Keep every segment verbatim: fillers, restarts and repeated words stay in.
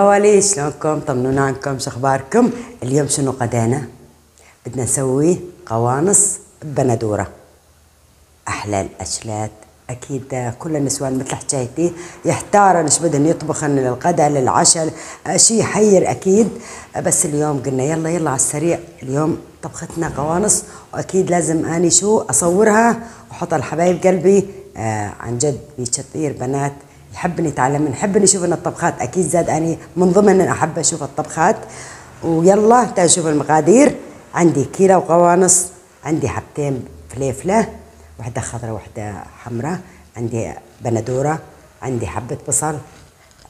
مواليد شلونكم؟ طمنونا عنكم، شو اخباركم؟ اليوم شنو غدانا؟ بدنا نسوي قوانص ببندوره. احلى الاشلات، اكيد كل النسوان مثل حكايتي يحتارن ايش بدهن يطبخن للغدا للعشاء، شيء يحير اكيد، بس اليوم قلنا يلا يلا على السريع. اليوم طبختنا قوانص، واكيد لازم اني شو اصورها واحطها لحبايب قلبي. آه عن جد في كثير بنات يحبني يتعلم، نحبني نشوف ان الطبخات، اكيد زاد اني من ضمن ان احب اشوف الطبخات. ويلا تعالوا نشوف المقادير. عندي كيلو قوانص، عندي حبتين فليفله، واحده خضراء واحده حمراء، عندي بندوره، عندي حبه بصل،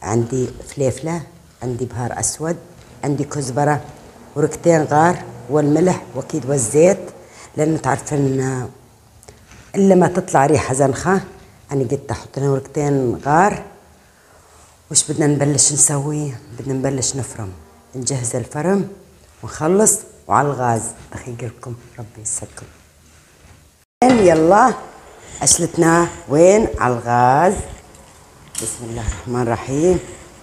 عندي فليفله، عندي بهار اسود، عندي كزبره، وركتين غار، والملح واكيد والزيت، لانه تعرفن الا ما تطلع ريحه زنخه. أنا قلت أحط لنا ورقتين غار. وش بدنا نبلش نسوي؟ بدنا نبلش نفرم، نجهز الفرم ونخلص وعلى الغاز. أخي قلبكم ربي يسعدكم. يلا أشلتنا وين؟ على الغاز. بسم الله الرحمن الرحيم.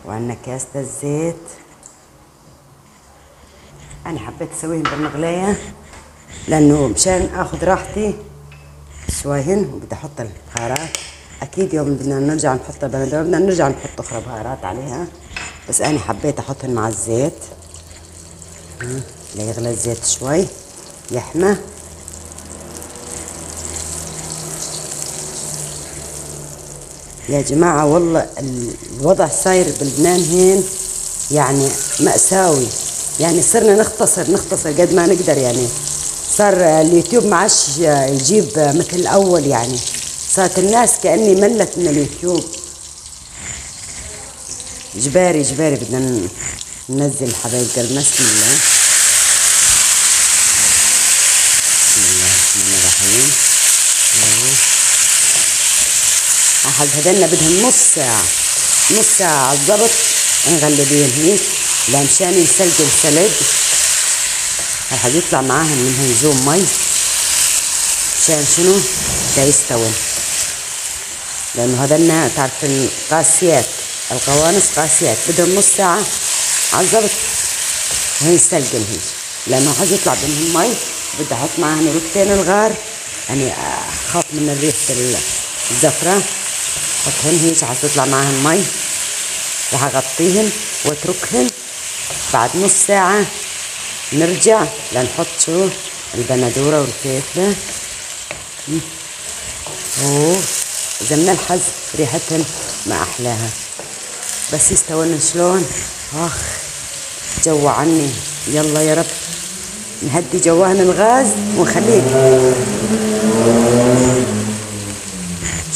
وعندنا كاسة الزيت، أنا حبيت أسويهم بالمغلية لأنه مشان آخذ راحتي شويهن. وبدي أحط البهارات، اكيد يوم بدنا نرجع نحط البندوره بدنا نرجع نحط اخرى بهارات عليها، بس انا حبيت احطهم مع الزيت ليغلى الزيت شوي يحمى. يا جماعه والله الوضع صاير بلبنان هين يعني مأساوي، يعني صرنا نختصر نختصر قد ما نقدر، يعني صار اليوتيوب ما عادش يجيب مثل الاول، يعني صارت الناس كأني ملت من اليوتيوب. جباري جباري بدنا ننزل حبايب قلبنا. بسم الله بسم الله الرحمن الرحيم. أحد هذلنا بدهم نص ساعة، نص ساعة على الضبط نغلبين هنيك لمشان ينسلقوا السلق. هالحد يطلع معاهم منهم زوم مي مشان شنو؟ ليستوي، لانه هذنا تعرفين قاسيات، القوانص قاسيات، بدهم نص ساعه على الضبط وهيستلقم هيك، لانه حيطلع منهم مي. بدي احط معهن ركتين الغار، يعني اخاف من ريحه الزفره، احطهن هيك حتطلع معهن مي، راح اغطيهن واتركهن. بعد نص ساعه نرجع لنحط شو؟ البندوره والفلفله. اوه اذا من الحظ ريحتهم ما احلاها، بس يستوون شلون؟ اخ جوعني. يلا يا رب نهدي جواهن الغاز ونخليه.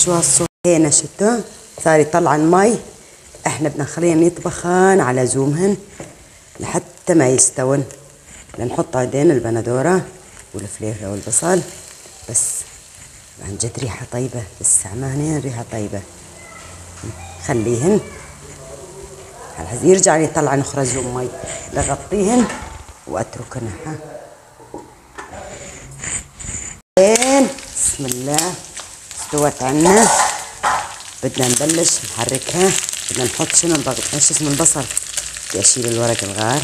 شو هالصوت هنا؟ شتو صار يطلعن مي. احنا بدنا نخليهن يطبخان على زومهن لحتى ما يستون. لنحط عدين البندوره والفليفله والبصل، بس عن جد ريحة طيبة، لسه عمانين ريحة طيبة. خليهن يرجع يطلعن اخرى زوم مي، بغطيهن واتركن. ها بسم الله استوت عنا. بدنا نبلش نحركها، بدنا نحط شنو؟ ايش اسمه؟ البصل. بدي اشيل الورق الغار،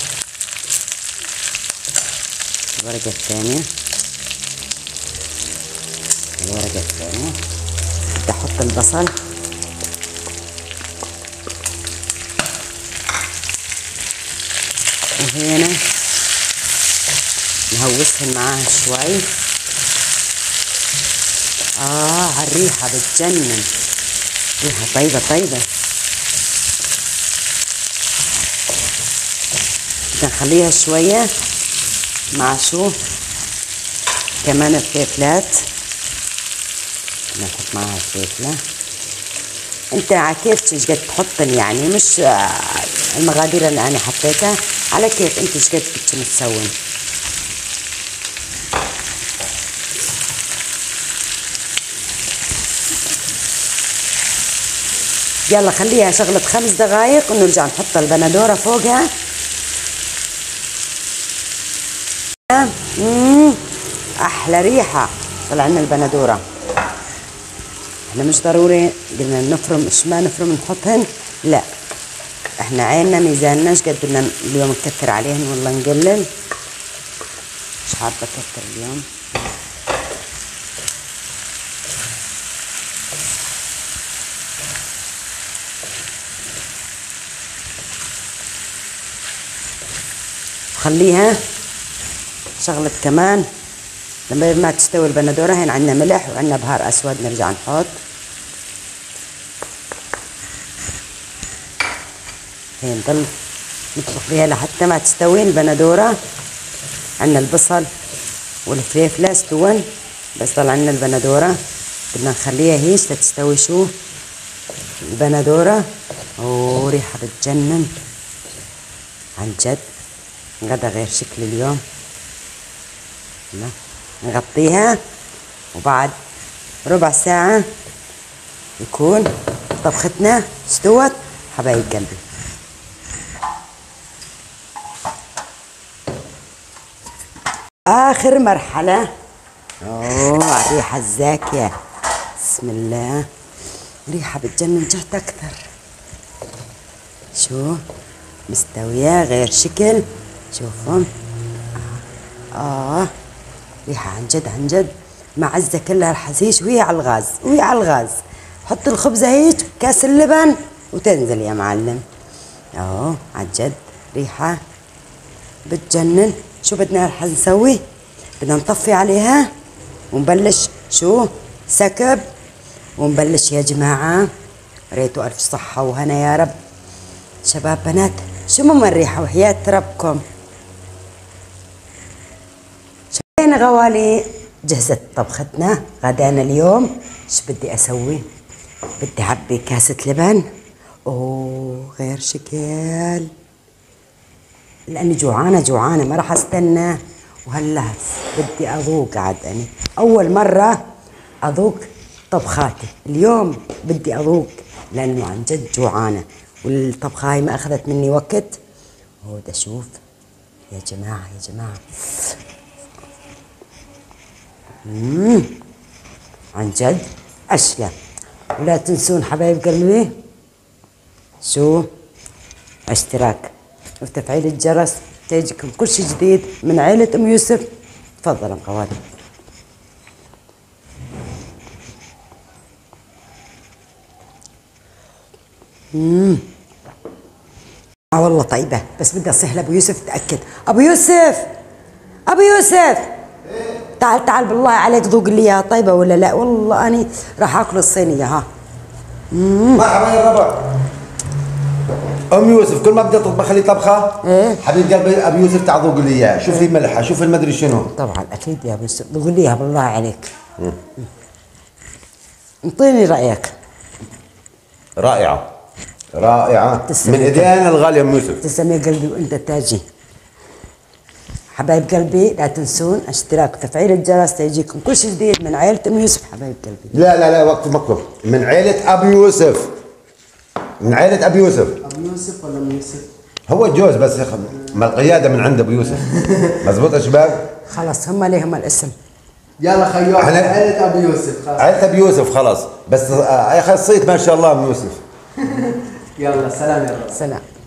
الورقة الثانية، الورقة الثانية. بدي احط البصل، وهنا نهوسهن معاها شوي. اه عالريحة بتجنن، ريحة طيبة طيبة. بدنا نخليها شوية مع شو؟ كمان الفلفلات، نحط معها فلفله. انت على كيفك ايش قد تحطن، يعني مش المقادير اللي انا حطيتها، على كيف انت ايش قد بدك تسوين. يلا خليها شغله خمس دقائق ونرجع نحط البندوره فوقها. اممم احلى ريحه طلع لنا البندوره. احنا مش ضروري قلنا نفرم، ايش ما نفرم نحطهن، لا احنا عيننا ميزانناش قد بدنا اليوم نكتر عليهن والله نقلل. مش حابه اكتر اليوم. خليها شغلت كمان لما ما تستوي البندوره. هين عندنا ملح وعندنا بهار اسود نرجع نحط. هين ضل نطبخ فيها لحتى ما تستوي البندوره. عندنا البصل والفليفله استوى، بس طلع عندنا البندوره بدنا نخليها هيش تستوي. شو البندوره وريحه بتجنن عن جد. غدا غير شكل اليوم. نغطيها وبعد ربع ساعة يكون طبختنا استوت حبايب قلبي. آخر مرحلة. أوه ريحة الزاكية، بسم الله، ريحة بتجنن جهد أكثر. شو مستوية غير شكل، شوفهم آه ريحة عن جد عن جد. معزة كلها رح تزيش وهي على الغاز وهي على الغاز. حط الخبزة هيك كاس اللبن وتنزل يا معلم. أوه عن جد ريحة بتجنن. شو بدنا رح نسوي؟ بدنا نطفي عليها ونبلش شو سكب ونبلش يا جماعة. ريتوا ألف صحة وهنا يا رب. شباب بنات شو مم الريحة وحياة ربكم. شبينا غوالي جهزت طبختنا غدانا اليوم. شو بدي أسوي؟ بدي أعبي كاسة لبن. أوه غير شكل، لأني جوعانة جوعانة ما راح أستنى. وهلا بدي أذوق عاد، أنا أول مرة أذوق طبخاتي اليوم. بدي أذوق لأنه عن جد جوعانة، والطبخة هاي ما أخذت مني وقت. هو بدي أشوف يا جماعة يا جماعة. مم. عن جد أشياء. ولا تنسون حبايب قلبي شو اشتراك وتفعيل الجرس تيجيكم كل شيء جديد من عائلة أم يوسف. تفضلوا قوادي. امم اه والله طيبه، بس بدي اصيح لابو يوسف اتاكد. ابو يوسف ابو يوسف تعال تعال بالله عليك ذوق لي اياها طيبه ولا لا. والله اني راح اكل الصينيه. ها امم مرحبا يا ربع. ام يوسف كل ما بدي اطبخ لي طبخه ايه حبيب قلبي ابو يوسف تعال ذوق لي اياها. شوف لي ملحه، شوف المدري شنو. طبعا اكيد يا ابو يوسف ذوق لي اياها بالله عليك. امم انطيني رايك. رائعه رائعة من ايدينا الغالية ام يوسف. تسلم يا قلبي وانت تاجي. حبايب قلبي لا تنسون اشتراك وتفعيل الجرس تيجيكم كل شيء جديد من عائلة ام يوسف حبايب قلبي. لا لا لا وقف وقف، من عائلة ابو يوسف. من عائلة ابو يوسف. ابو يوسف ولا ام يوسف؟ هو الجوز بس يخ... ما القيادة من عند ابو يوسف. مزبوط يا شباب؟ خلص هم ليهم الاسم. يلا خيوه احنا عائلة ابو يوسف خلاص. عائلة ابو يوسف خلاص، بس يا اخي الصيت ما شاء الله ام يوسف. يلا سلام يا رب. سلام.